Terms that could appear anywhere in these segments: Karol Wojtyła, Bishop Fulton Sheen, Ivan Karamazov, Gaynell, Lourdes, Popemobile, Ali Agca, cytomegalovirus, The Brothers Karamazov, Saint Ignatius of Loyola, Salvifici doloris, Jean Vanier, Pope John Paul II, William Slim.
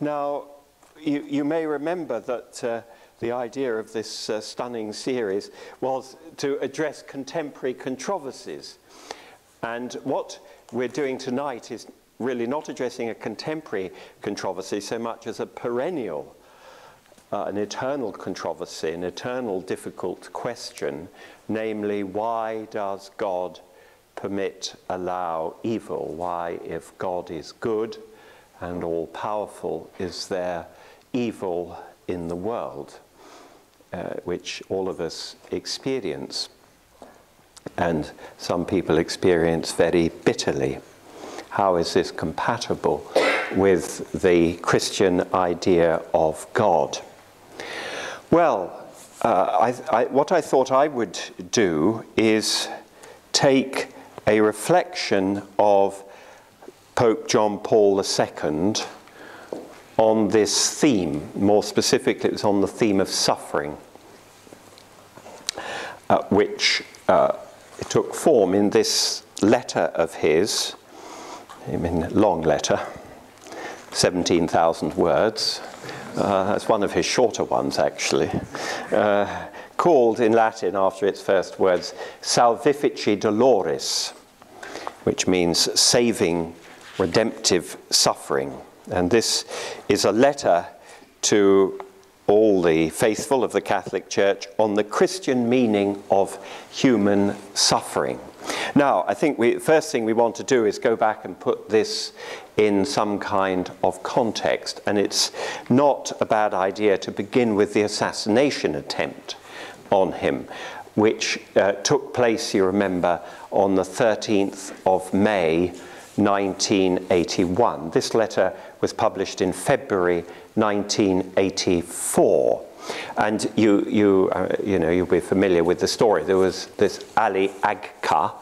Now, you may remember that the idea of this stunning series was to address contemporary controversies. And what we're doing tonight is really not addressing a contemporary controversy so much as a perennial, an eternal controversy, an eternal difficult question, namely, why does God permit, allow evil? Why, if God is good and all-powerful, is there evil in the world, which all of us experience, and some people experience very bitterly? How is this compatible with the Christian idea of God? Well, what I thought I would do is take a reflection of Pope John Paul II on this theme. More specifically, it was on the theme of suffering, which took form in this letter of his, I mean, long letter, 17,000 words. It's one of his shorter ones, actually. Called in Latin, after its first words, Salvifici doloris, which means saving, redemptive suffering. And this is a letter to all the faithful of the Catholic Church on the Christian meaning of human suffering. Now, I think the first thing we want to do is go back and put this in some kind of context. And it's not a bad idea to begin with the assassination attempt on him, which took place, you remember, on the 13th of May, 1981. This letter was published in February 1984. And you know, you'll be familiar with the story. There was this Ali Agca,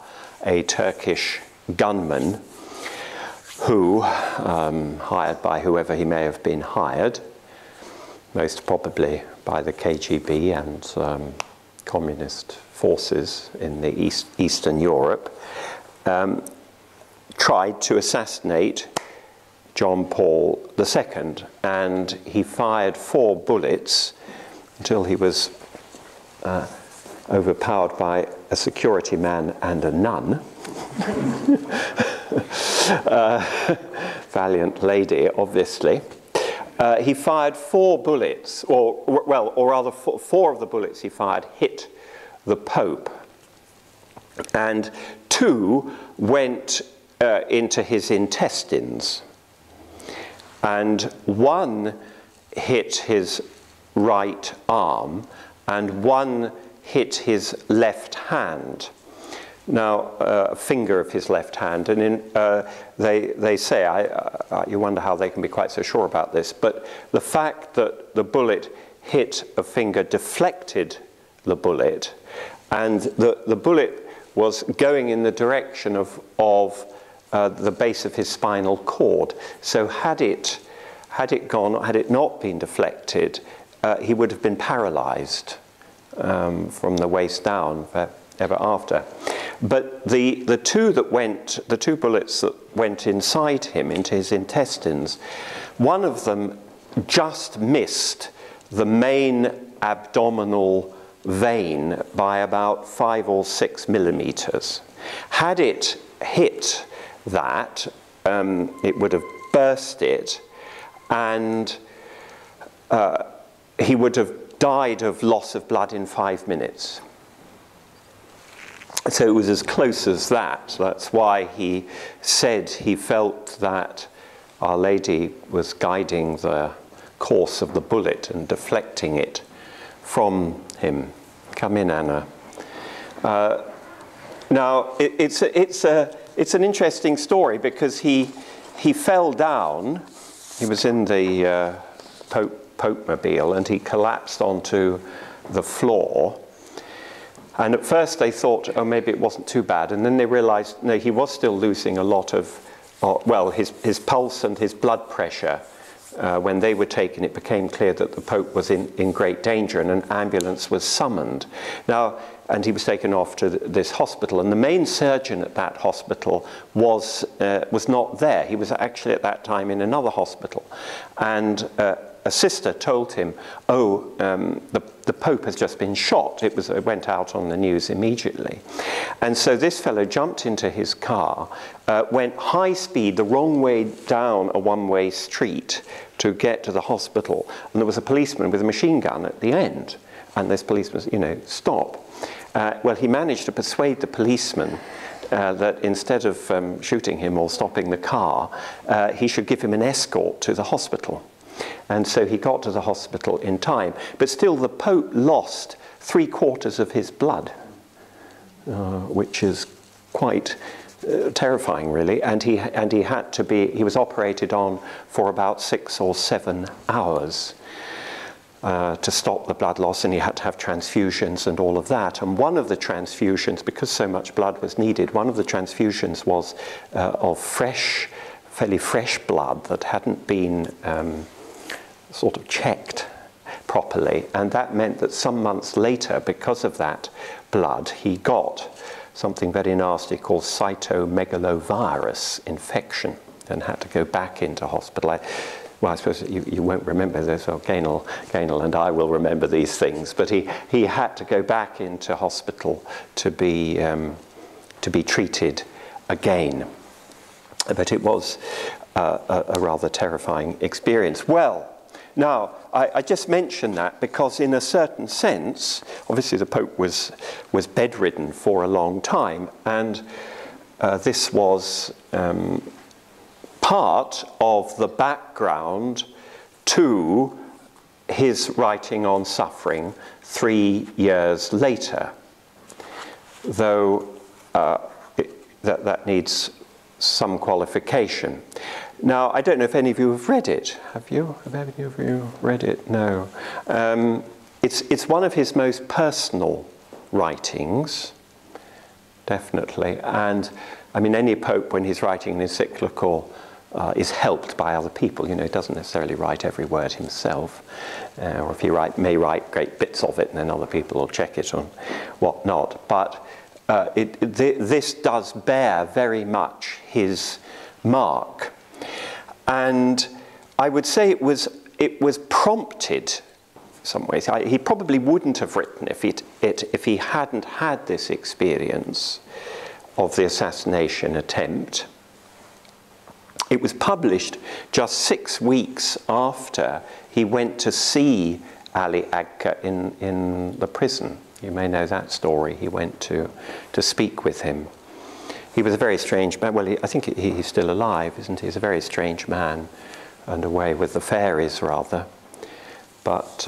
a Turkish gunman, who, hired by whoever he may have been hired, most probably by the KGB and communist forces in the Eastern Europe, tried to assassinate John Paul II, and he fired 4 bullets until he was overpowered by a security man and a nun, valiant lady, obviously. He fired 4 bullets, or rather 4 of the bullets he fired hit the Pope, and 2 went into his intestines, and 1 hit his right arm and 1 hit his left hand. Now, a finger of his left hand, and in, they say, you wonder how they can be quite so sure about this, but the fact that the bullet hit a finger deflected the bullet, and the bullet was going in the direction of the base of his spinal cord. So had it not been deflected, he would have been paralyzed from the waist down ever after. But the 2 bullets that went inside him, into his intestines, one of them just missed the main abdominal vein by about 5 or 6 millimeters. Had it hit that, it would have burst it, and he would have died of loss of blood in 5 minutes. So it was as close as that. That's why he said he felt that Our Lady was guiding the course of the bullet and deflecting it from him. Come in, Anna. Now, it's an interesting story, because he fell down. He was in the Popemobile, and he collapsed onto the floor. And at first they thought, oh, maybe it wasn't too bad. And then they realized, no, he was still losing a lot of, well, his pulse and his blood pressure. When they were taken, it became clear that the Pope was in great danger, and an ambulance was summoned. Now, and he was taken off to this hospital. And the main surgeon at that hospital was not there. He was actually at that time in another hospital. And a sister told him, oh, the Pope has just been shot. It went out on the news immediately. And so this fellow jumped into his car, went high speed the wrong way down a one-way street to get to the hospital. And there was a policeman with a machine gun at the end. And this policeman said, you know, stop. Well, he managed to persuade the policeman that instead of shooting him or stopping the car, he should give him an escort to the hospital. And so he got to the hospital in time. But still, the Pope lost 3/4 of his blood, which is quite terrifying, really. And he was operated on for about 6 or 7 hours to stop the blood loss, and he had to have transfusions and all of that. And one of the transfusions, because so much blood was needed, one of the transfusions was of fairly fresh blood that hadn't been sort of checked properly. And that meant that some months later, because of that blood, he got something very nasty called cytomegalovirus infection and had to go back into hospital. Well, I suppose you won't remember this, or Gaynell and I will remember these things, but he had to go back into hospital to be treated again. But it was a rather terrifying experience. Well, now, I just mention that because in a certain sense, obviously the Pope was bedridden for a long time, and this was part of the background to his writing on suffering 3 years later, though that needs some qualification. Now, I don't know if any of you have read it. Have you? Have any of you read it? No. It's one of his most personal writings, definitely. And I mean, any Pope, when he's writing an encyclical, is helped by other people. You know, he doesn't necessarily write every word himself, or if he may write great bits of it, and then other people will check it on whatnot. But this does bear very much his mark. And I would say it was prompted in some ways. He probably wouldn't have written if he hadn't had this experience of the assassination attempt. It was published just 6 weeks after he went to see Ali Agca in the prison. You may know that story. He went to speak with him. He was a very strange man. Well, I think he's still alive, isn't he? He's a very strange man, and away with the fairies, rather. But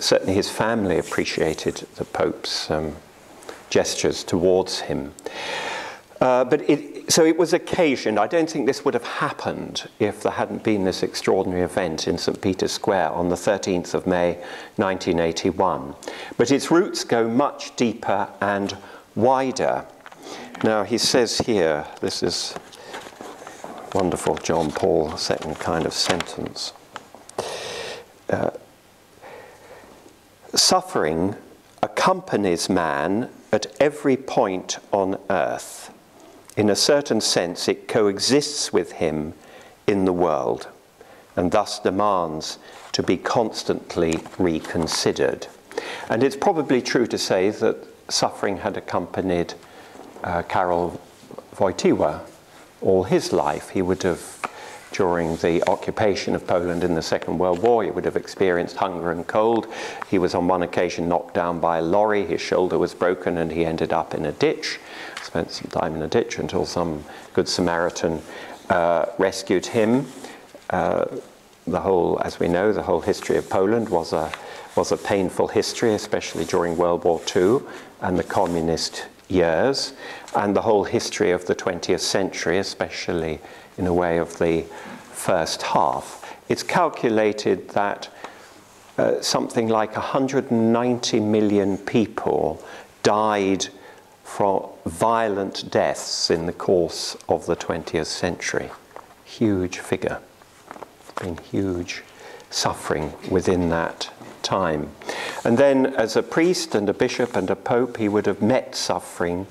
certainly his family appreciated the Pope's gestures towards him. So it was occasioned. I don't think this would have happened if there hadn't been this extraordinary event in St. Peter's Square on the 13th of May, 1981. But its roots go much deeper and wider. Now, he says here, this is wonderful John Paul II kind of sentence. Suffering accompanies man at every point on earth. In a certain sense, it coexists with him in the world, and thus demands to be constantly reconsidered. And it's probably true to say that suffering had accompanied Karol Wojtyła all his life. He would have, during the occupation of Poland in the Second World War, he would have experienced hunger and cold. He was on one occasion knocked down by a lorry, his shoulder was broken, and he ended up in a ditch, spent some time in a ditch until some good Samaritan rescued him. As we know, the whole history of Poland was a painful history, especially during World War II and the communist years, and the whole history of the 20th century, especially in a way of the first half. It's calculated that something like 190 million people died from violent deaths in the course of the 20th century. Huge figure. There's been huge suffering within that time. And then as a priest and a bishop and a pope, he would have met suffering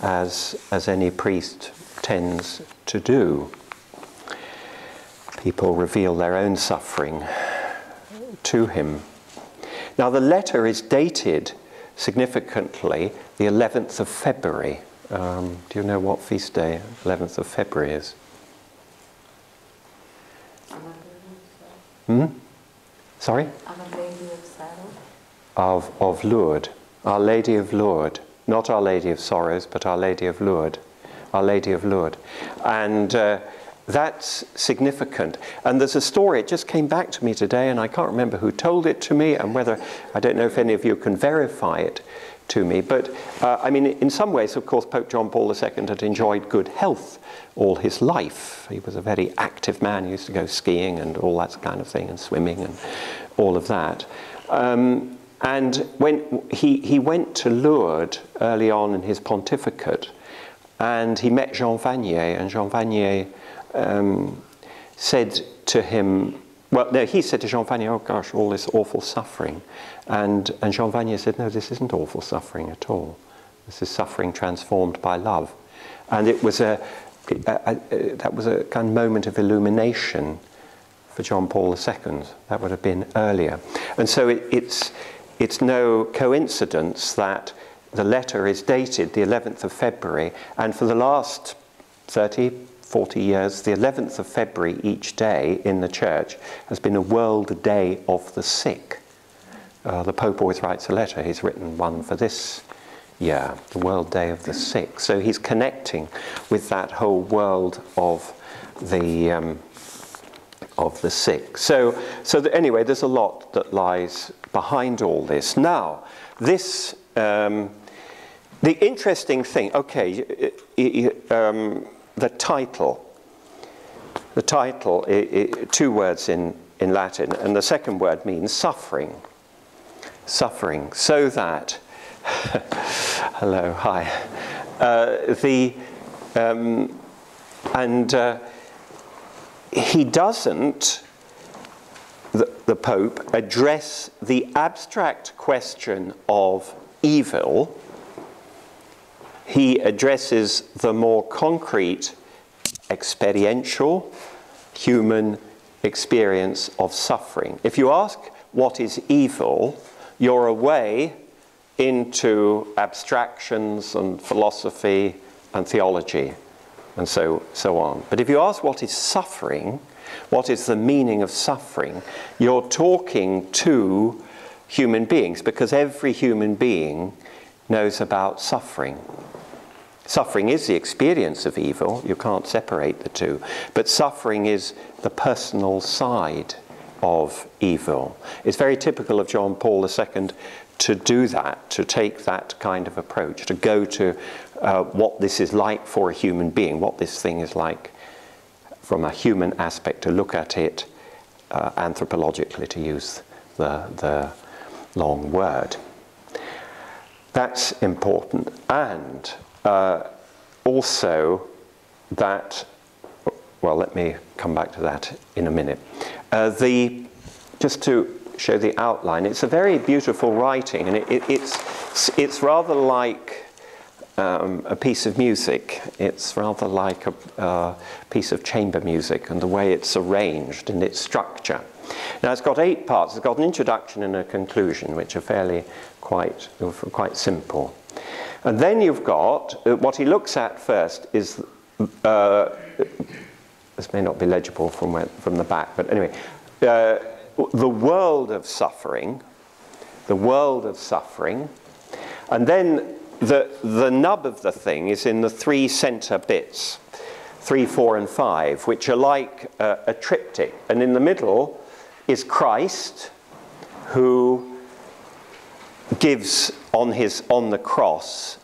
as any priest tends to do. People reveal their own suffering to him. Now the letter is dated significantly the 11th of February. Do you know what feast day 11th of February is? Hmm? Sorry? Our Lady of Sorrow. Of Lourdes. Our Lady of Lourdes. Not Our Lady of Sorrows, but Our Lady of Lourdes. Our Lady of Lourdes. And that's significant. And there's a story, it just came back to me today, and I can't remember who told it to me, and whether, I don't know if any of you can verify it to me, but I mean, in some ways, of course, Pope John Paul II had enjoyed good health all his life. He was a very active man. He used to go skiing and all that kind of thing, and swimming and all of that. And when he went to Lourdes early on in his pontificate, and he met Jean Vanier, and Jean Vanier said to him, well, no, he said to Jean Vanier, oh gosh, all this awful suffering. And Jean Vanier said, no, this isn't awful suffering at all. This is suffering transformed by love. And it was that was a kind of moment of illumination for John Paul II. That would have been earlier. And so it's no coincidence that the letter is dated the 11th of February, and for the last 30, 40 years, the 11th of February each day in the church has been a World Day of the Sick. The Pope always writes a letter. He's written one for this year, the World Day of the Sick. So he's connecting with that whole world of the sick. So anyway, there's a lot that lies behind all this. Now, this the interesting thing. Okay. The title, two words in Latin, and the second word means suffering. Suffering, so that, hello, hi. He doesn't, the Pope, address the abstract question of evil. He addresses the more concrete, experiential, human experience of suffering. If you ask what is evil, you're away into abstractions and philosophy and theology and so on. But if you ask what is suffering, what is the meaning of suffering, you're talking to human beings, because every human being knows about suffering. Suffering is the experience of evil. You can't separate the two. But suffering is the personal side of evil. It's very typical of John Paul II to do that, to take that kind of approach, to go to what this is like for a human being, what this thing is like from a human aspect, to look at it anthropologically, to use the long word. That's important. And also that, well, let me come back to that in a minute. Just to show the outline, it's a very beautiful writing, and it's rather like a piece of music. It's rather like a piece of chamber music, and the way it's arranged and its structure. Now, it's got 8 parts. It's got an introduction and a conclusion, which are quite simple. And then you've got, what he looks at first is, this may not be legible from the back, but anyway, the world of suffering, and then the nub of the thing is in the 3 center bits, 3, 4, and 5, which are like a triptych. And in the middle is Christ, who gives on the cross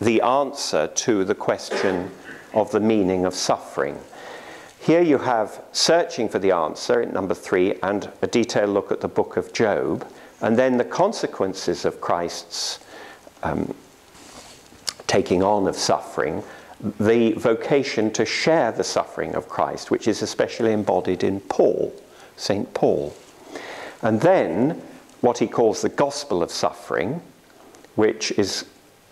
the answer to the question of the meaning of suffering. Here you have searching for the answer at number 3, and a detailed look at the book of Job, and then the consequences of Christ's taking on of suffering, the vocation to share the suffering of Christ, which is especially embodied in Paul, St. Paul. And then what he calls the gospel of suffering, which is,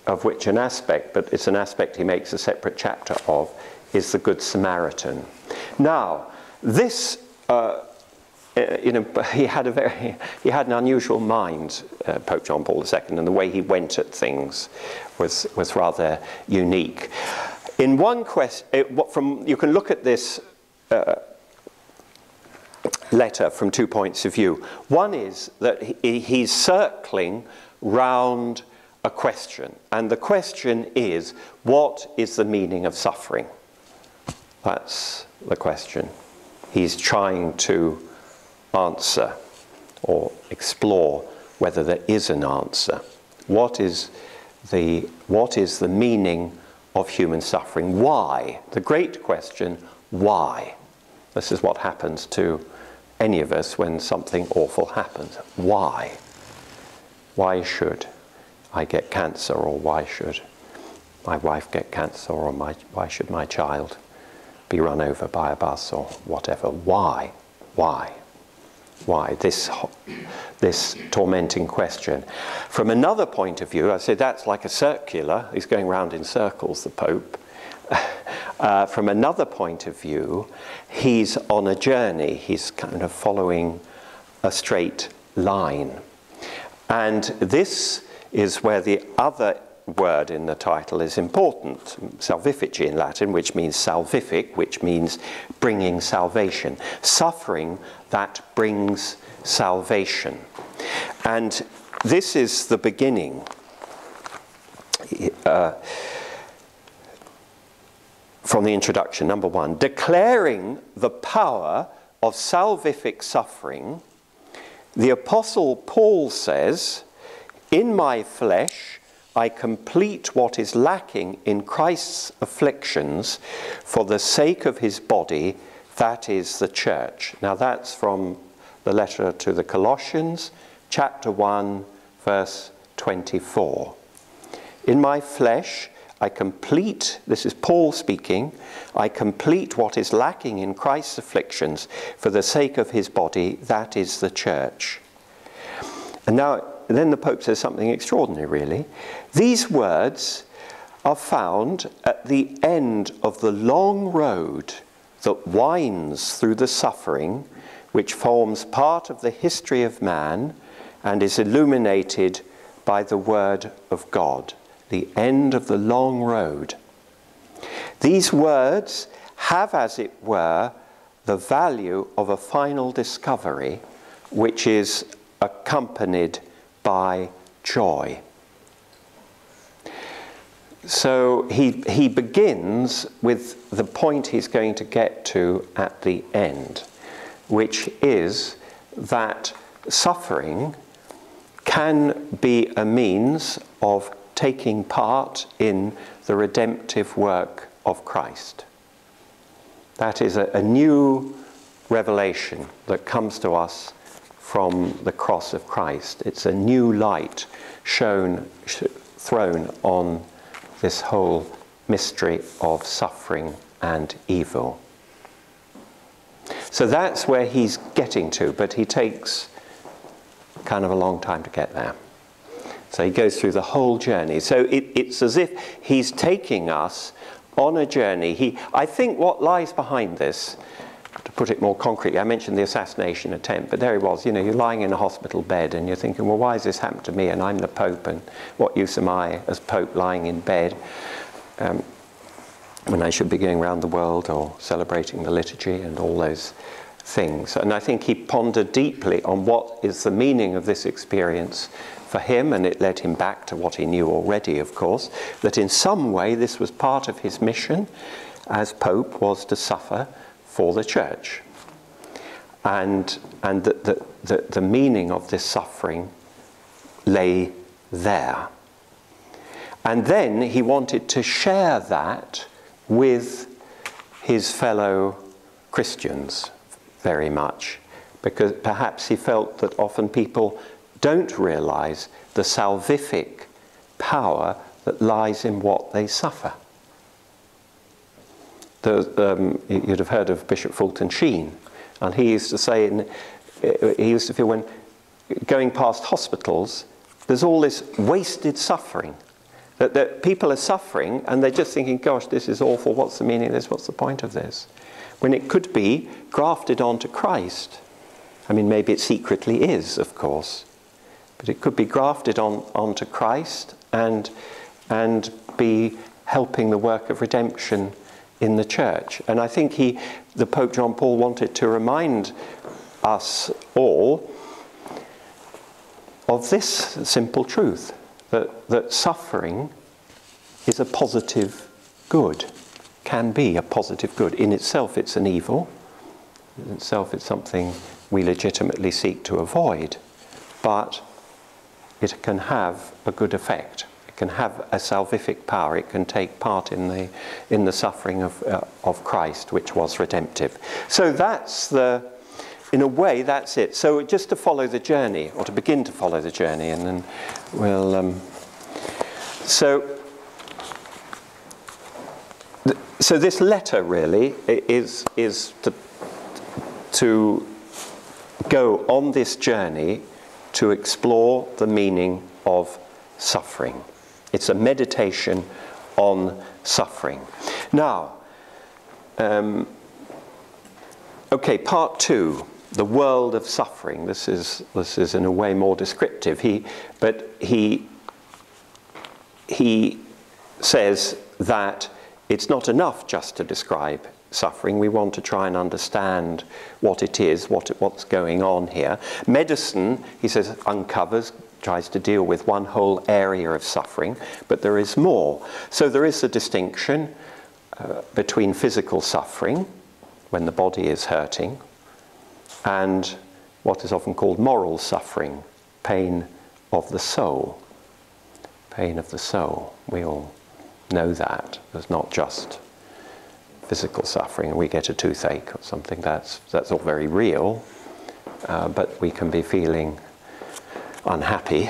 of which an aspect, but it's an aspect he makes a separate chapter of, is the Good Samaritan. Now, this, he had an unusual mind, Pope John Paul II, and the way he went at things was rather unique. In one question, you can look at this letter from two points of view. One is that he's circling round a question, and the question is, what is the meaning of suffering? That's the question he's trying to answer or explore, whether there is an answer. What is the meaning of human suffering? Why? The great question, why? This is what happens to any of us when something awful happens. Why? Why should I get cancer, or why should my wife get cancer, or why should my child be run over by a bus, or whatever? Why? Why? Why? This tormenting question. From another point of view, I say that's like a circular. He's going round in circles, the Pope. From another point of view, he's on a journey. He's kind of following a straight line. And this is where the other word in the title is important, salvifici in Latin, which means salvific, which means bringing salvation. Suffering that brings salvation. And this is the beginning. From the introduction, number one, declaring the power of salvific suffering, the Apostle Paul says, "In my flesh, I complete what is lacking in Christ's afflictions for the sake of his body, that is the church." Now that's from the letter to the Colossians, chapter 1, verse 24. In my flesh, I complete, this is Paul speaking, I complete what is lacking in Christ's afflictions for the sake of his body, that is the church. And now, and then the Pope says something extraordinary, really. These words are found at the end of the long road that winds through the suffering, which forms part of the history of man and is illuminated by the word of God. The end of the long road. These words have, as it were, the value of a final discovery, which is accompanied by joy. So he begins with the point he's going to get to at the end, which is that suffering can be a means of taking part in the redemptive work of Christ. That is a new revelation that comes to us from the cross of Christ. It's a new light thrown on this whole mystery of suffering and evil. So that's where he's getting to, but he takes kind of a long time to get there. So he goes through the whole journey. So it's as if he's taking us on a journey. I think what lies behind this, to put it more concretely, I mentioned the assassination attempt, but there he was, you know, you're lying in a hospital bed and you're thinking, well, why has this happened to me, and I'm the Pope, and what use am I as Pope lying in bed when I should be going around the world or celebrating the liturgy and all those things. And I think he pondered deeply on what is the meaning of this experience for him, and it led him back to what he knew already, of course, that in some way this was part of his mission as Pope, was to suffer for the church, and the meaning of this suffering lay there. And then he wanted to share that with his fellow Christians very much, because perhaps he felt that often people don't realize the salvific power that lies in what they suffer. You'd have heard of Bishop Fulton Sheen, and he used to say, he used to feel when going past hospitals, there's all this wasted suffering. That people are suffering and they're just thinking, gosh, this is awful, what's the meaning of this, what's the point of this? When it could be grafted onto Christ. I mean, maybe it secretly is, of course, but it could be grafted onto Christ and be helping the work of redemption in the church. And I think the Pope John Paul wanted to remind us all of this simple truth, that suffering is a positive good, can be a positive good. In itself it's an evil, in itself it's something we legitimately seek to avoid, but it can have a good effect. It can have a salvific power. It can take part in the suffering of Christ, which was redemptive. So that's in a way, that's it. So just to follow the journey, or to begin to follow the journey, and then we'll... So this letter really is to go on this journey to explore the meaning of suffering. It's a meditation on suffering. Now, okay, part two, the world of suffering. This is in a way more descriptive. But he says that it's not enough just to describe suffering. We want to try and understand what it is, what's going on here. Medicine, he says, uncovers, tries to deal with one whole area of suffering, but there is more. So there is a distinction between physical suffering, when the body is hurting, and what is often called moral suffering, pain of the soul. Pain of the soul, we all know that. There's not just physical suffering, and we get a toothache or something, that's all very real, but we can be feeling unhappy.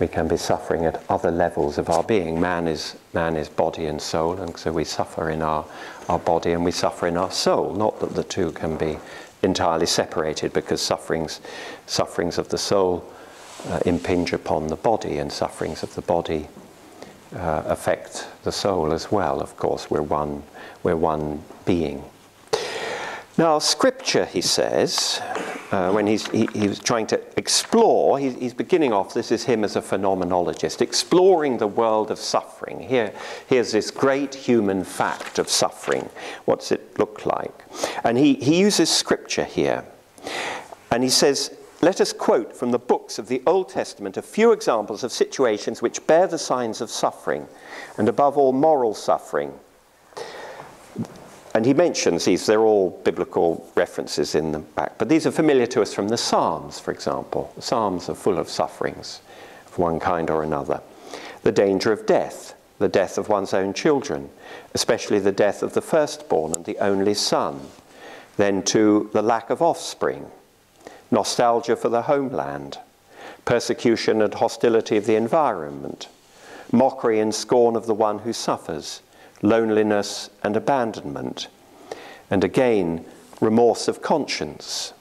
We can be suffering at other levels of our being. Man is body and soul, and so we suffer in our body and we suffer in our soul. Not that the two can be entirely separated, because sufferings of the soul impinge upon the body, and sufferings of the body affect the soul as well. Of course, we're one being. Now, Scripture, he says, when he's trying to explore, he's beginning off, this is him as a phenomenologist, exploring the world of suffering. Here's this great human fact of suffering. What's it look like? And he uses Scripture here. And he says, let us quote from the books of the Old Testament a few examples of situations which bear the signs of suffering, and above all, moral suffering. And he mentions these, they're all biblical references in the back, but these are familiar to us from the Psalms, for example. The Psalms are full of sufferings of one kind or another. The danger of death, the death of one's own children, especially the death of the firstborn and the only son. Then too, the lack of offspring, nostalgia for the homeland, persecution and hostility of the environment, mockery and scorn of the one who suffers, loneliness and abandonment, and again, remorse of conscience,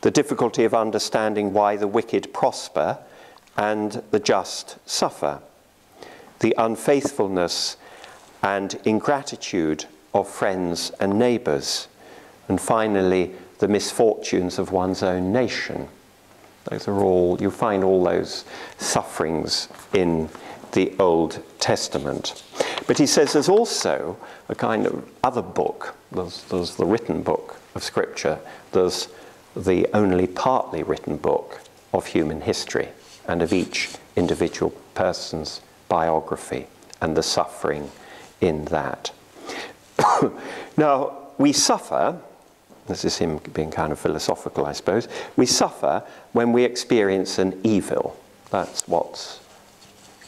the difficulty of understanding why the wicked prosper and the just suffer, the unfaithfulness and ingratitude of friends and neighbours, and finally, the misfortunes of one's own nation. Those are all, you find all those sufferings in the Old Testament. But he says there's also a kind of other book. There's the written book of Scripture. There's the only partly written book of human history and of each individual person's biography and the suffering in that. Now, we suffer, this is him being kind of philosophical, I suppose, we suffer when we experience an evil. That's what's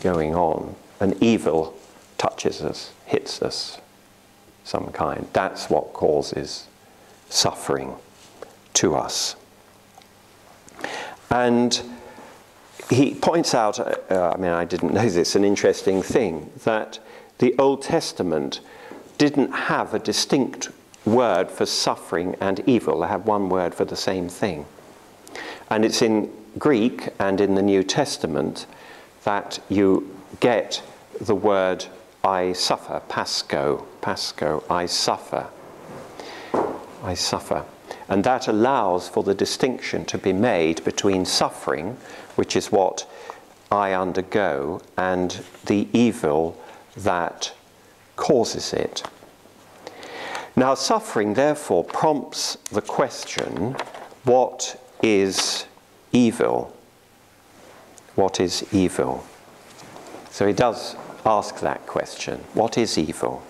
going on. An evil touches us, hits us, some kind. That's what causes suffering to us. And he points out, I mean, I didn't know this, an interesting thing, that the Old Testament didn't have a distinct word for suffering and evil. They had one word for the same thing. And it's in Greek and in the New Testament that you get the word I suffer, pasco, pasco, I suffer, I suffer. And that allows for the distinction to be made between suffering, which is what I undergo, and the evil that causes it. Now, suffering, therefore, prompts the question, what is evil? What is evil? So he does ask that question, what is evil?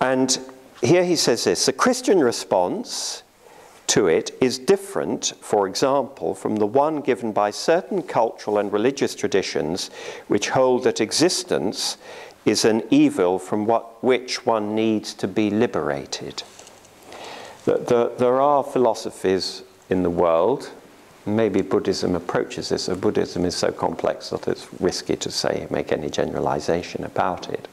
And here he says this, the Christian response to it is different, for example, from the one given by certain cultural and religious traditions which hold that existence is an evil from which one needs to be liberated. There are philosophies in the world, maybe Buddhism approaches this, but Buddhism is so complex that it's risky to say, make any generalization about it,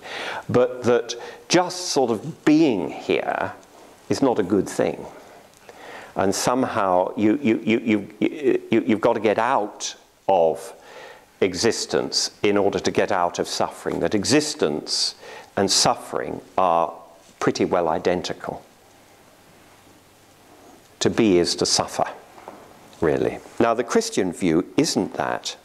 but that just sort of being here is not a good thing. And somehow you've got to get out of existence in order to get out of suffering, that existence and suffering are pretty well identical. To be is to suffer, really. Now, the Christian view isn't that,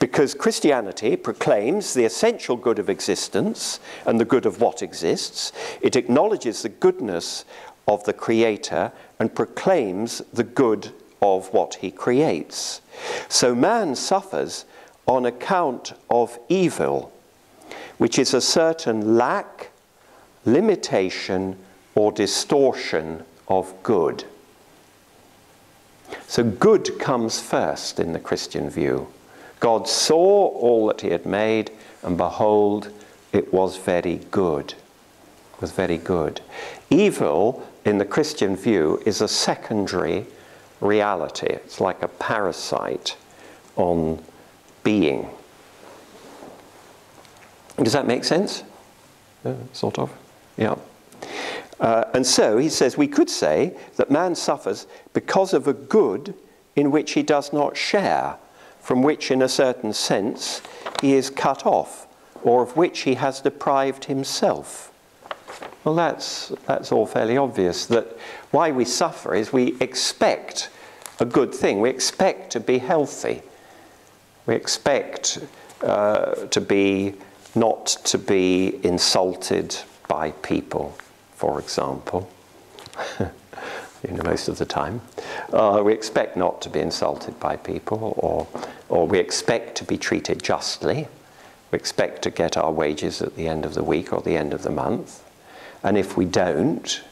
because Christianity proclaims the essential good of existence and the good of what exists. It acknowledges the goodness of the Creator and proclaims the good of what he creates. So man suffers on account of evil, which is a certain lack, limitation, or distortion of good. So good comes first in the Christian view. God saw all that he had made, and behold, it was very good. It was very good. Evil, in the Christian view, is a secondary reality. It's like a parasite on being. Does that make sense? Sort of, yeah. And so, he says, we could say that man suffers because of a good in which he does not share, from which, in a certain sense, he is cut off, or of which he has deprived himself. Well, that's all fairly obvious, that why we suffer is we expect a good thing. We expect to be healthy. We expect not to be insulted by people, for example, you know, most of the time. We expect not to be insulted by people, or we expect to be treated justly. We expect to get our wages at the end of the week or the end of the month. And if we don't,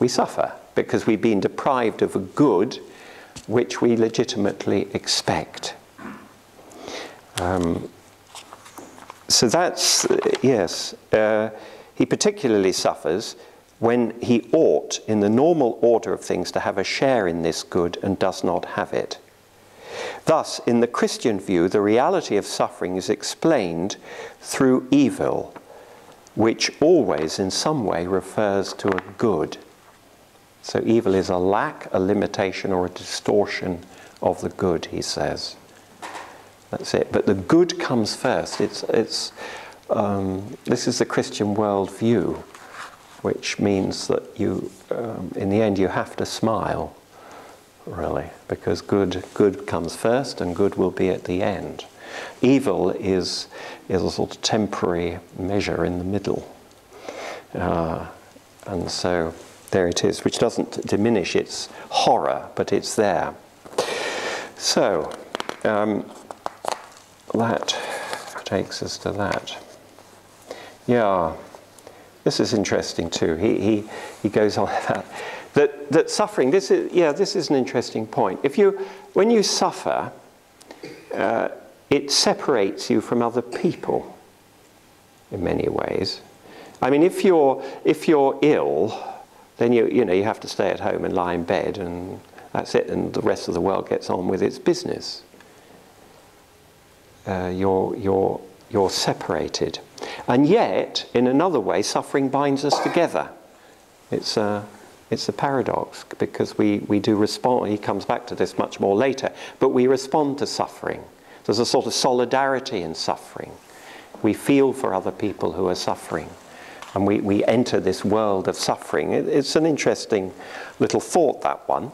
we suffer, because we've been deprived of a good which we legitimately expect. So that's, yes, he particularly suffers when he ought, in the normal order of things, to have a share in this good and does not have it. Thus, in the Christian view, the reality of suffering is explained through evil, which always in some way refers to a good. So evil is a lack, a limitation, or a distortion of the good, he says. That's it. But the good comes first. This is the Christian worldview, which means that you, in the end, you have to smile, really, because good comes first, and good will be at the end. Evil is a sort of temporary measure in the middle, and so there it is, which doesn't diminish its horror, but it's there. So. That takes us to that. Yeah, this is interesting too. He goes on about that suffering. This is an interesting point. When you suffer, it separates you from other people in many ways. I mean, if you're ill, then you have to stay at home and lie in bed, and that's it. And the rest of the world gets on with its business. You're separated. And yet, in another way, suffering binds us together. It's a, It's a paradox, because we do respond, he comes back to this much more later, but we respond to suffering. There's a sort of solidarity in suffering. We feel for other people who are suffering, and we enter this world of suffering. It's an interesting little thought, that one.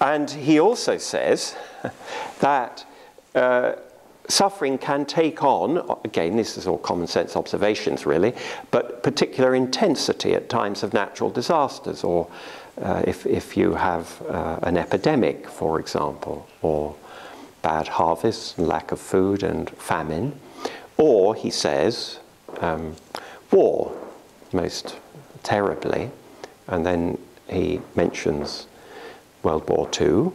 And he also says that suffering can take on, again, this is all common sense observations really, but particular intensity at times of natural disasters, or if you have an epidemic, for example, or bad harvests, lack of food and famine, or, he says, war, most terribly, and then he mentions World War II,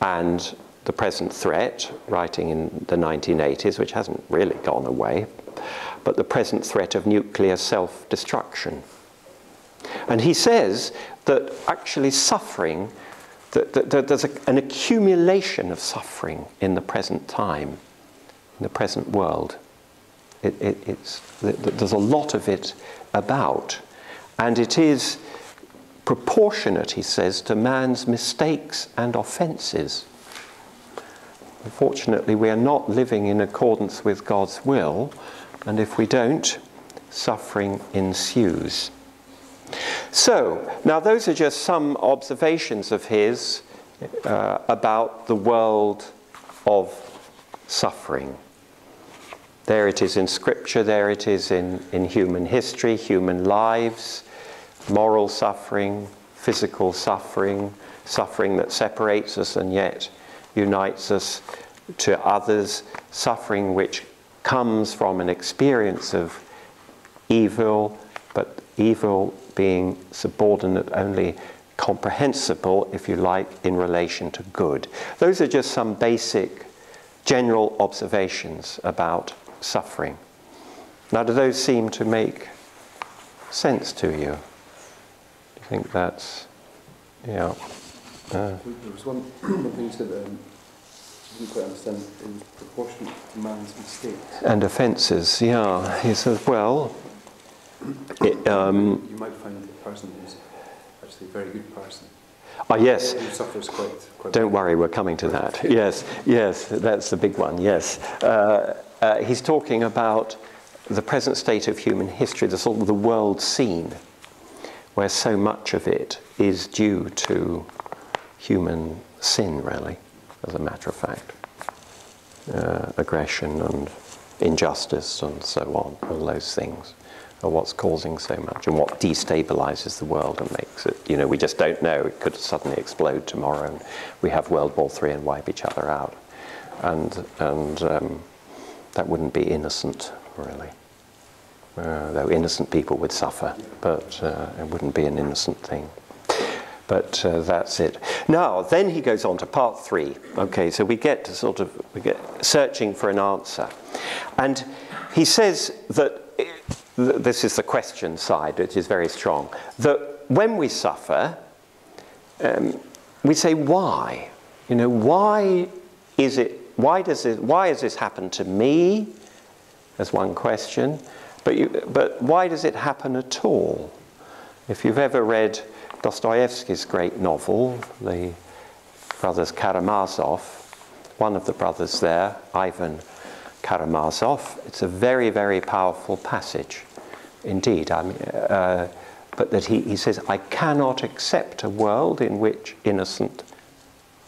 and the present threat, writing in the 1980s, which hasn't really gone away, but the present threat of nuclear self-destruction. And he says that actually suffering, that there's an accumulation of suffering in the present time, in the present world. There's a lot of it about, and it is proportionate, he says, to man's mistakes and offences. Unfortunately, we are not living in accordance with God's will, and if we don't, suffering ensues. So, now those are just some observations of his about the world of suffering. There it is in Scripture, there it is in human history, human lives, moral suffering, physical suffering, suffering that separates us and yet unites us to others, suffering which comes from an experience of evil, but evil being subordinate, only comprehensible, if you like, in relation to good. Those are just some basic general observations about suffering. Now, do those seem to make sense to you? I think that's, yeah. There was one thing you said that I didn't quite understand, in proportion to man's mistakes and offences. Yeah, he says, well, you might find the person who's actually a very good person. Ah, yes. Who suffers quite. Don't worry, we're coming to that. Yes, yes, that's the big one. Yes, he's talking about the present state of human history, the sort of the world scene, where so much of it is due to human sin, really, as a matter of fact, aggression and injustice and so on. All those things are what's causing so much, and what destabilizes the world and makes it, you know, we just don't know, it could suddenly explode tomorrow and we have World War III and wipe each other out, and that wouldn't be innocent, really, though innocent people would suffer, but it wouldn't be an innocent thing. But that's it. Now, then he goes on to part three. Okay, so we get to sort of, we get searching for an answer. And he says that, this is the question side, which is very strong, that when we suffer, we say, why? You know, why has this happened to me? That's one question. But why does it happen at all? If you've ever read Dostoevsky's great novel, The Brothers Karamazov, one of the brothers there, Ivan Karamazov, it's a very, very powerful passage indeed. I mean, but that he says, I cannot accept a world in which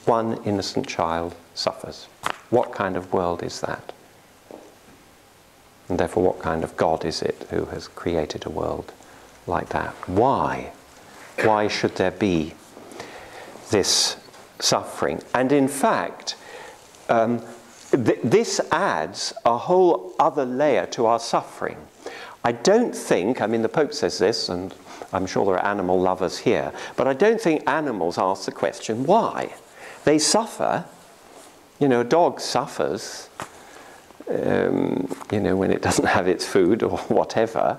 one innocent child suffers. What kind of world is that? And therefore, what kind of God is it who has created a world like that? Why? Why should there be this suffering? And in fact, this adds a whole other layer to our suffering. I don't think, I mean, the Pope says this, and I'm sure there are animal lovers here, but I don't think animals ask the question, why? They suffer. You know, a dog suffers, you know, when it doesn't have its food or whatever,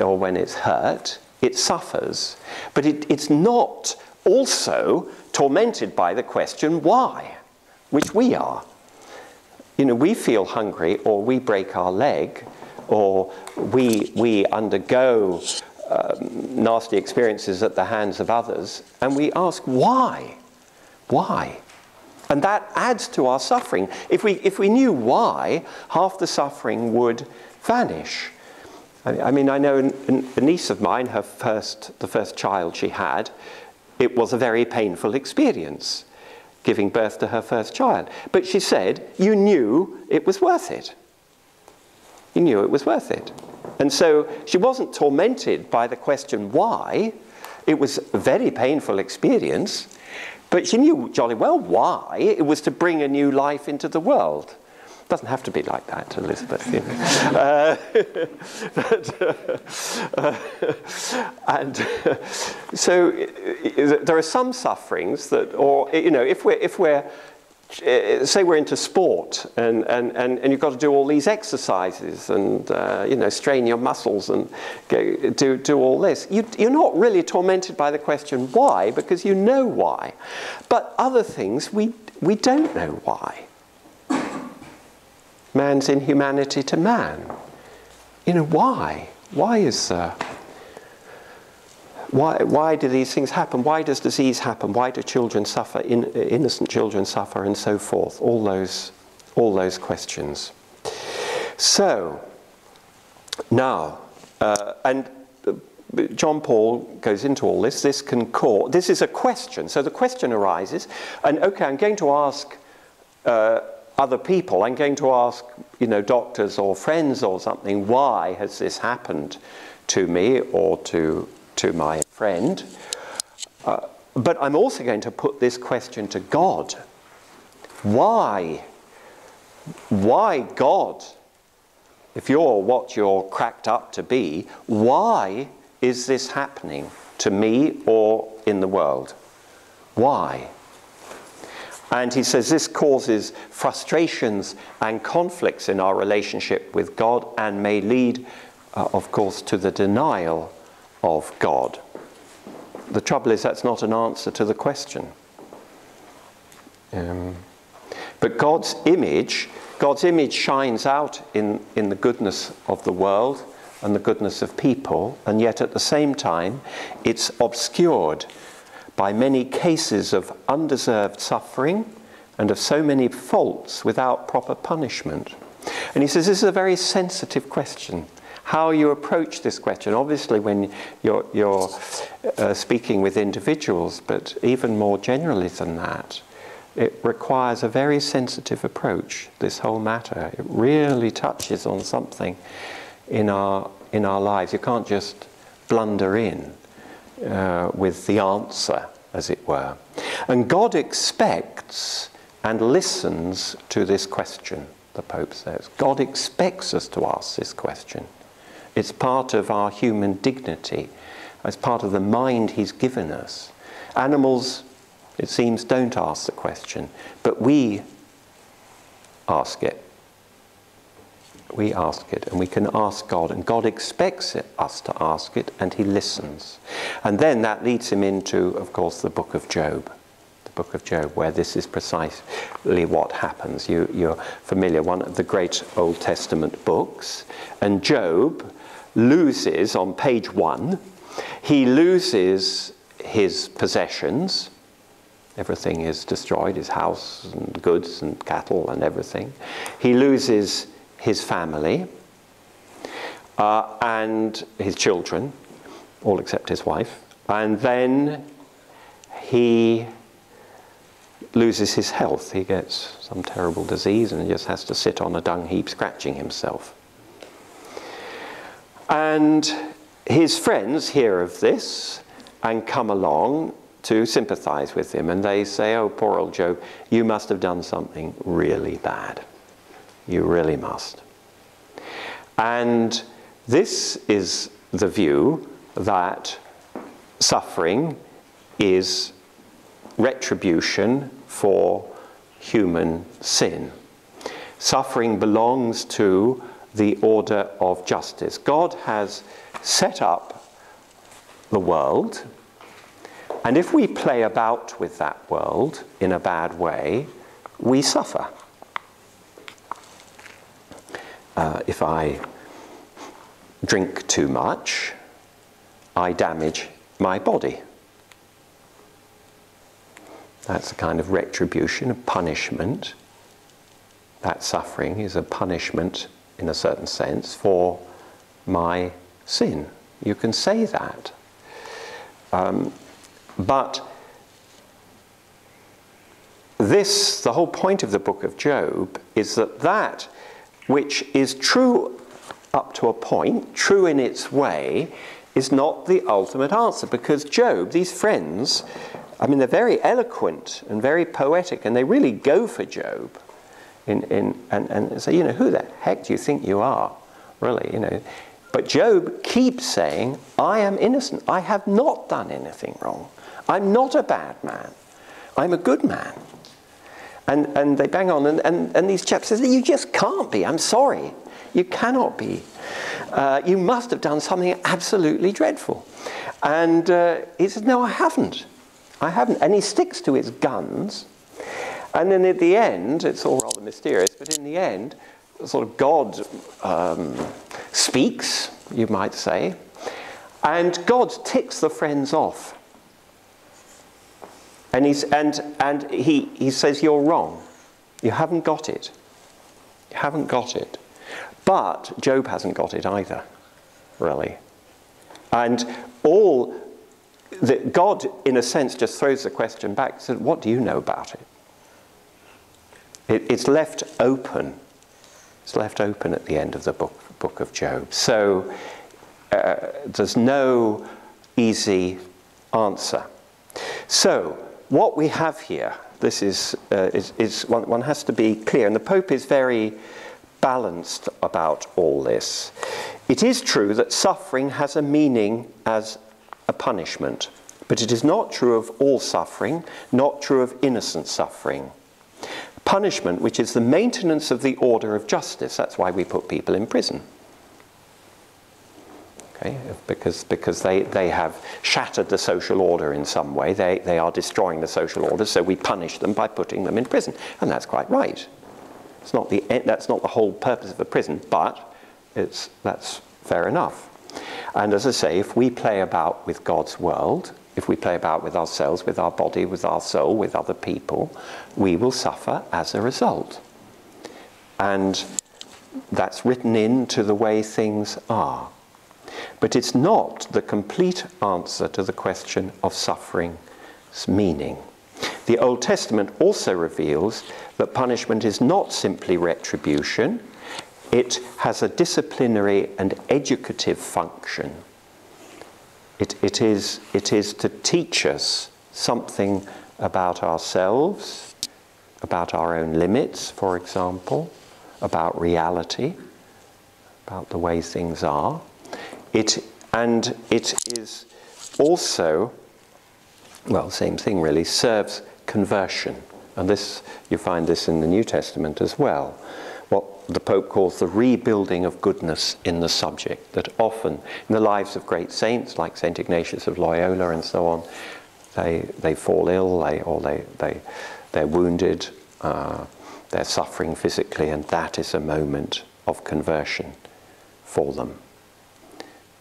or when it's hurt. It suffers, but it's not also tormented by the question why, which we are. You know, we feel hungry, or we break our leg, or we undergo nasty experiences at the hands of others, and we ask why? Why? And that adds to our suffering. If we knew why, half the suffering would vanish. I mean, I know a niece of mine, the first child she had, it was a very painful experience, giving birth to her first child. But she said, you knew it was worth it. You knew it was worth it. And so she wasn't tormented by the question why. It was a very painful experience. But she knew jolly well why. It was to bring a new life into the world. It doesn't have to be like that, Elizabeth. You know. So there are some sufferings that, or you know, say we're into sport, and you've got to do all these exercises and you know, strain your muscles and go, do all this. You're not really tormented by the question why, because you know why. But other things we don't know why. Man's inhumanity to man. You know, why? Why is why do these things happen? Why does disease happen? Why do children suffer, innocent children suffer, and so forth? All those questions. So, now, and John Paul goes into all this. This is a question. So the question arises, and okay, I'm going to ask other people. I'm going to ask, you know, doctors or friends or something. Why has this happened to me or to my friend, but I'm also going to put this question to God. Why? Why, God, if you're what you're cracked up to be, why is this happening to me or in the world? Why? And he says this causes frustrations and conflicts in our relationship with God and may lead, of course, to the denial of God. The trouble is that's not an answer to the question. But God's image shines out in the goodness of the world and the goodness of people, and yet at the same time it's obscured by many cases of undeserved suffering and of so many faults without proper punishment. And he says this is a very sensitive question. How you approach this question, obviously when you're speaking with individuals, but even more generally than that, it requires a very sensitive approach, this whole matter. It really touches on something in our lives. You can't just blunder in with the answer, as it were. And God expects and listens to this question, the Pope says. God expects us to ask this question. It's part of our human dignity. It's part of the mind he's given us. Animals, it seems, don't ask the question, but we ask it. We ask it, and we can ask God, and God expects us to ask it, and he listens. And then that leads him into, of course, the book of Job. Book of Job, where this is precisely what happens. You're familiar, one of the great Old Testament books, and Job loses, on page 1, he loses his possessions. Everything is destroyed, his house and goods and cattle and everything. He loses his family and his children, all except his wife, and then he loses his health. He gets some terrible disease and he just has to sit on a dung heap scratching himself. And his friends hear of this and come along to sympathize with him, and they say, oh, poor old Job, you must have done something really bad. You really must. And this is the view that suffering is retribution for human sin. Suffering belongs to the order of justice. God has set up the world, and if we play about with that world in a bad way, we suffer. If I drink too much, I damage my body. That's a kind of retribution, a punishment. That suffering is a punishment, in a certain sense, for my sin. You can say that. But this, the whole point of the book of Job, is that that which is true up to a point, true in its way, is not the ultimate answer. Because Job, these friends, I mean, they're very eloquent and very poetic, and they really go for Job and say, you know, who the heck do you think you are, really, you know. But Job keeps saying, I am innocent. I have not done anything wrong. I'm not a bad man. I'm a good man. And they bang on, and these chaps say, you just can't be. I'm sorry. You cannot be. You must have done something absolutely dreadful. And he says, no, I haven't. I haven't. And he sticks to his guns. And then at the end, it's all rather mysterious, but in the end, sort of God speaks, you might say, and God ticks the friends off. And, he says, you're wrong. You haven't got it. You haven't got it. But Job hasn't got it either, really. And all that God, in a sense, just throws the question back and says, what do you know about it? It's left open. It's left open at the end of the book of Job. So there's no easy answer. So what we have here, this is one has to be clear, and the Pope is very balanced about all this. It is true that suffering has a meaning as a punishment, but it is not true of all suffering, not true of innocent suffering. Punishment, which is the maintenance of the order of justice. That's why we put people in prison. Okay? Because they have shattered the social order in some way. They are destroying the social order, so we punish them by putting them in prison. And that's quite right. It's not the end, that's not the whole purpose of a prison, but that's fair enough. And as I say, if we play about with God's world, if we play about with ourselves, with our body, with our soul, with other people, we will suffer as a result. And that's written into the way things are. But it's not the complete answer to the question of suffering's meaning. The Old Testament also reveals that punishment is not simply retribution. It has a disciplinary and educative function. It is to teach us something about ourselves, about our own limits, for example, about reality, about the way things are. It is also, well, same thing really, serves conversion. And this, you find this in the New Testament as well. What the Pope calls the rebuilding of goodness in the subject, that often in the lives of great saints like Saint Ignatius of Loyola and so on, they fall ill, they're wounded, they're suffering physically, and that is a moment of conversion for them.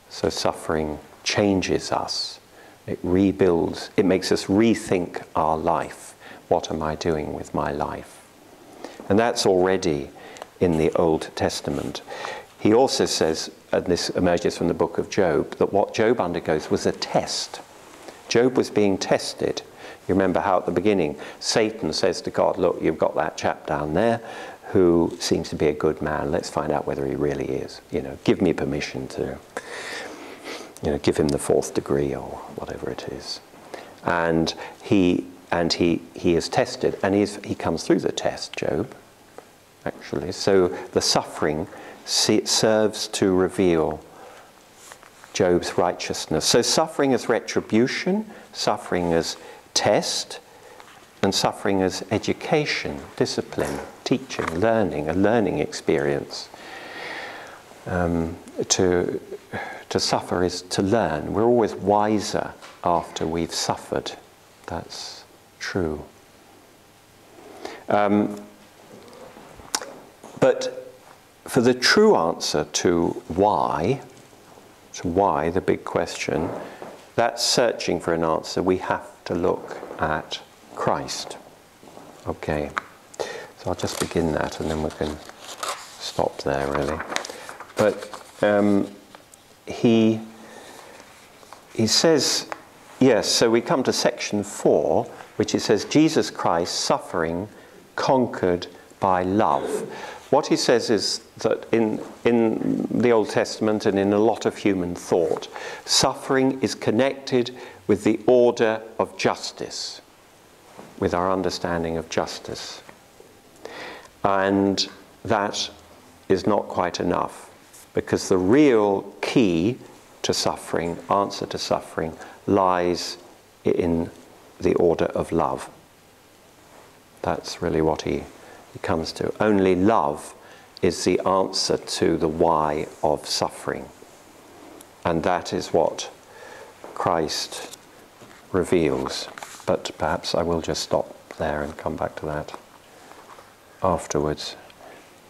So suffering changes us, it rebuilds, it makes us rethink our life. What am I doing with my life? And that's already in the Old Testament. He also says, and this emerges from the book of Job, that what Job undergoes was a test. Job was being tested. You remember how at the beginning Satan says to God, look, you've got that chap down there who seems to be a good man. Let's find out whether he really is. You know, give me permission to, you know, give him the fourth degree or whatever it is. And he is tested, and he comes through the test, Job. Actually, so the suffering serves to reveal Job's righteousness. So suffering as retribution, suffering as test, and suffering as education, discipline, teaching, learning, a learning experience. To suffer is to learn. We're always wiser after we've suffered. That's true. But for the true answer to why So why, the big question, that's searching for an answer. We have to look at Christ. Okay, so I'll just begin that and then we can stop there really. But he says, yes, so we come to section 4, which it says, Jesus Christ suffering, conquered by love. What he says is that in the Old Testament and in a lot of human thought, suffering is connected with the order of justice, with our understanding of justice. And that is not quite enough, because the real key to suffering, answer to suffering, lies in the order of love. That's really what he comes to. Only love is the answer to the why of suffering. And that is what Christ reveals. But perhaps I will just stop there and come back to that afterwards.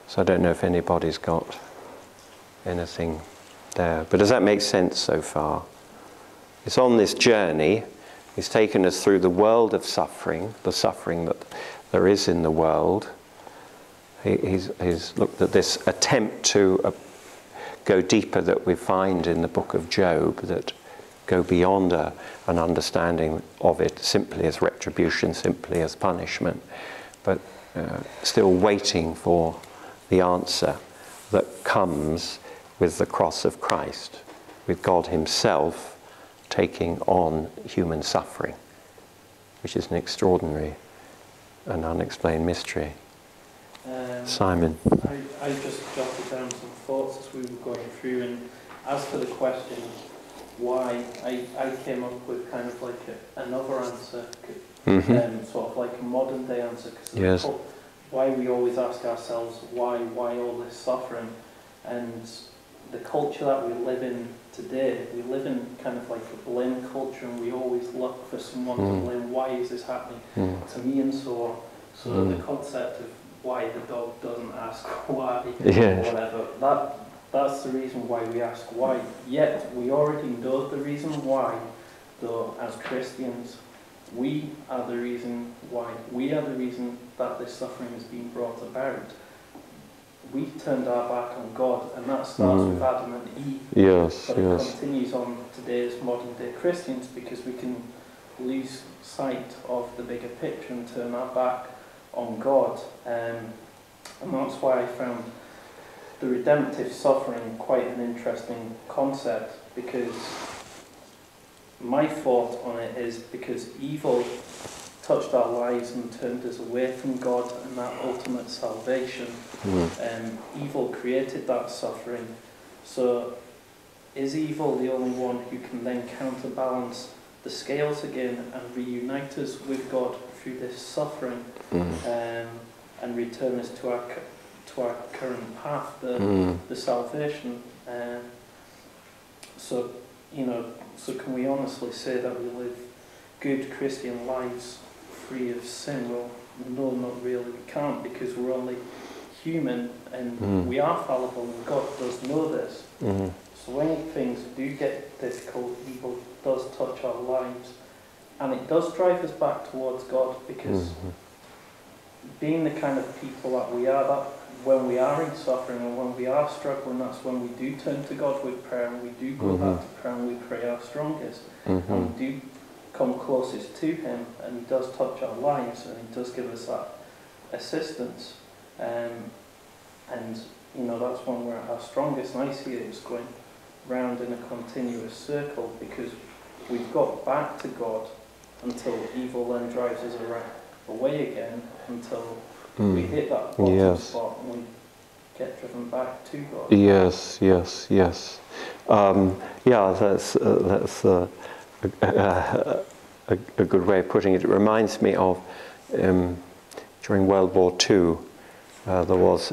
So I don't know if anybody's got anything there. But does that make sense so far? It's on this journey. He's taken us through the world of suffering, the suffering that there is in the world. He's looked at this attempt to go deeper that we find in the book of Job, that go beyond an understanding of it simply as retribution, simply as punishment, but still waiting for the answer that comes with the cross of Christ, with God himself taking on human suffering, which is an extraordinary and unexplained mystery. Simon? I just jotted down some thoughts as we were going through, and as for the question why, I came up with kind of like another answer, sort of like a modern day answer, because yes, why we always ask ourselves why all this suffering, and the culture that we live in today, we live in kind of like a blame culture, and we always look for someone to blame. Why is this happening to me? And so the concept of why the dog doesn't ask why, yes, or whatever, that's the reason why we ask why. Yet we already know the reason why, though, as Christians, we are the reason why. We are the reason that this suffering is being brought about. We turned our back on God, and that starts with Adam and Eve. Yes, but it continues on today's modern day Christians, because we can lose sight of the bigger picture and turn our back on God. And that's why I found the redemptive suffering quite an interesting concept, because my thought on it is because evil touched our lives and turned us away from God and that ultimate salvation. Evil created that suffering. So is evil the only one who can then counterbalance the scales again and reunite us with God through this suffering and return us to our current path, the salvation? So, you know, so can we honestly say that we live good Christian lives free of sin? Well, no, not really. We can't, because we're only human and we are fallible, and God does know this. So when things do get difficult, evil does touch our lives, and it does drive us back towards God, because being the kind of people that we are, that when we are in suffering and when we are struggling, that's when we do turn to God with prayer, and we do go back to prayer, and we pray our strongest, and we do come closest to him, and he does touch our lives, and he does give us that assistance, and you know, that's when we're at our strongest. And I see it as going round in a continuous circle, because we've got back to God until evil then drives us away again, until we hit that bottom spot and we get driven back to God. Yes. Yeah, that's a good way of putting it. It reminds me of during World War II, there was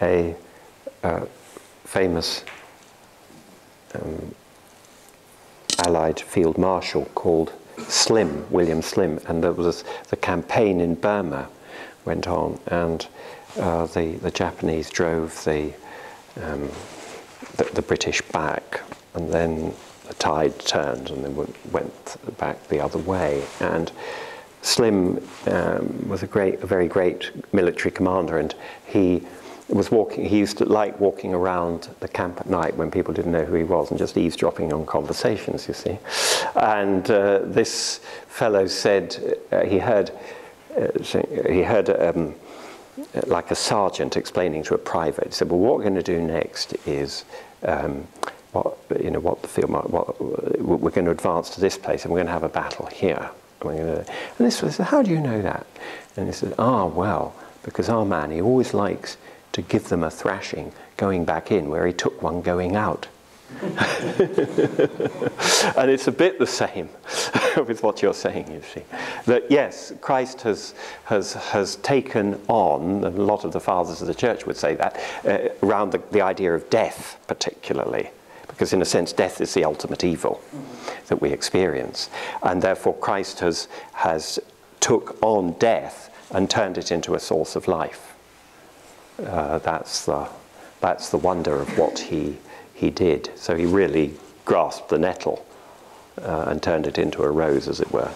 a famous Allied field marshal called Slim, William Slim, and there was the campaign in Burma went on, and the Japanese drove the British back and then the tide turned and they went back the other way. And Slim was a very great military commander, and he was walking. He used to like walking around the camp at night when people didn't know who he was and just eavesdropping on conversations, you see. And this fellow said he heard like a sergeant explaining to a private. He said, "Well, what we're going to do next is we're going to advance to this place and we're going to have a battle here." And this was, "How do you know that?" And he said, well, because our man, he always likes to give them a thrashing going back in where he took one going out. And it's a bit the same with what you're saying, you see. That yes, Christ has taken on, and a lot of the fathers of the church would say that, around the idea of death particularly. Because in a sense, death is the ultimate evil that we experience. And therefore, Christ has took on death and turned it into a source of life. That's the wonder of what he did. So he really grasped the nettle and turned it into a rose, as it were.